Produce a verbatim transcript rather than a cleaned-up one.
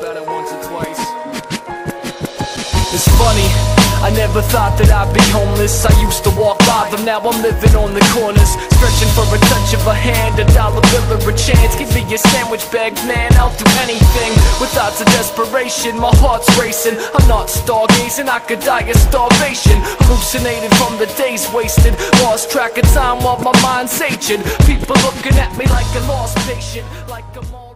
about it once or twice. It's funny, I never thought that I'd be homeless. I used to walk by them, now I'm living on the corners, stretching for a touch of a hand, a dollar bill or a chance. Give me a sandwich bag, man, I'll do anything. With thoughts of desperation, my heart's racing. I'm not stargazing, I could die of starvation. Hallucinated from the days wasted, lost track of time while my mind's aging. People looking at me like a lost patient, like a